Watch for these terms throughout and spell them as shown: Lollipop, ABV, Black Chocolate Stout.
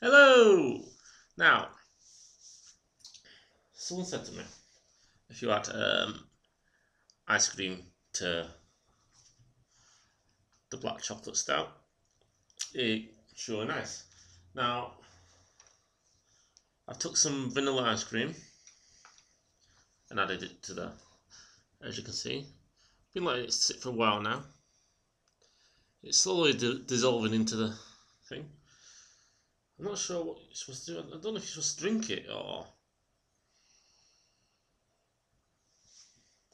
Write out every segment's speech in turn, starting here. Hello! Now, someone said to me, if you add ice cream to the black chocolate stout, it's sure nice. Now, I took some vanilla ice cream and added it to there. As you can see, I've been letting it sit for a while now. It's slowly dissolving into the thing. I'm not sure what you're supposed to do. I don't know if you're supposed to drink it or...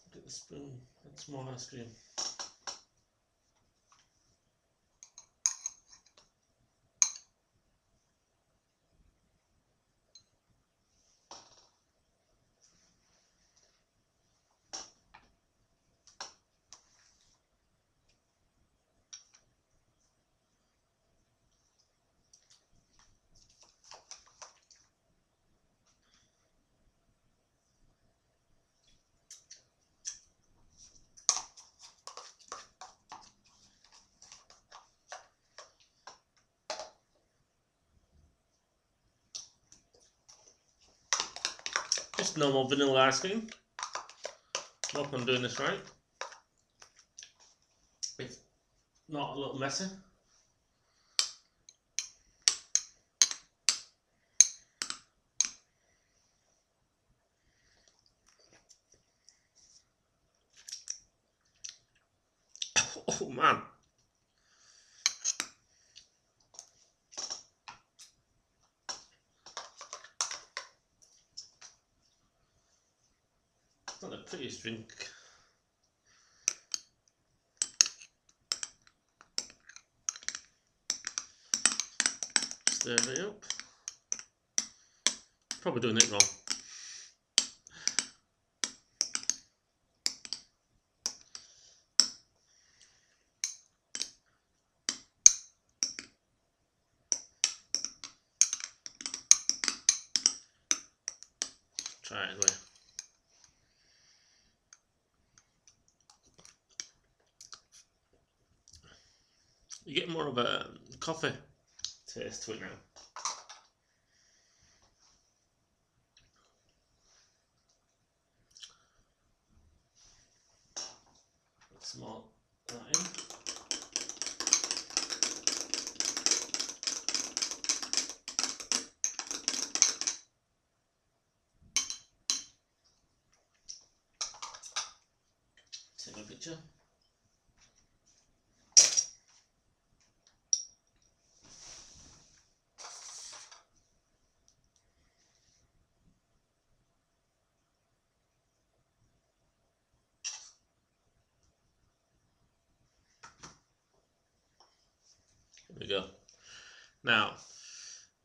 Look at the spoon. That's more ice cream. Just normal vanilla ice cream. I hope I'm doing this right. It's not a little messy. Oh man. Not the prettiest drink. Stir it up. Probably doing it wrong. Try it anyway. You get more of a coffee taste to it now. Put some more that in. Take my picture. There we go. Now,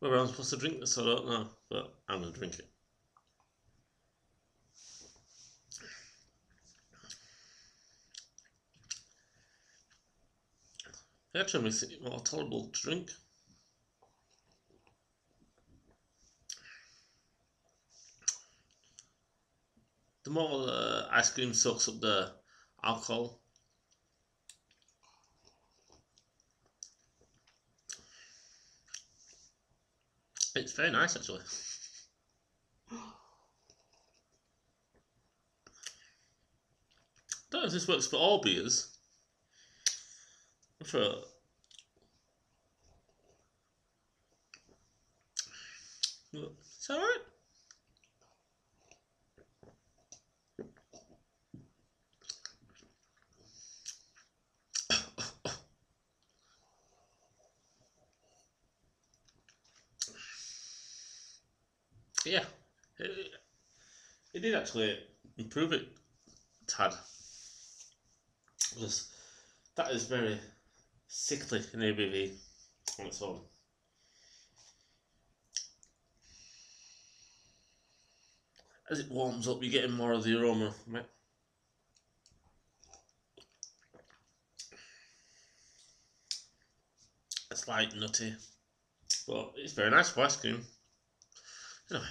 whether I'm supposed to drink this, I don't know, but I'm going to drink it. It actually makes it more tolerable to drink. The more ice cream soaks up the alcohol, it's very nice actually. I don't know if this works for all beers. I'm sure. It's alright. Yeah, it did actually improve it a tad. Because that is very sickly in ABV on its own. As it warms up, you're getting more of the aroma from it. It's like nutty, but it's very nice for ice cream. Anyway,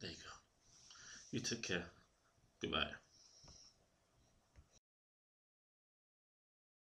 there you go. You take care. Goodbye.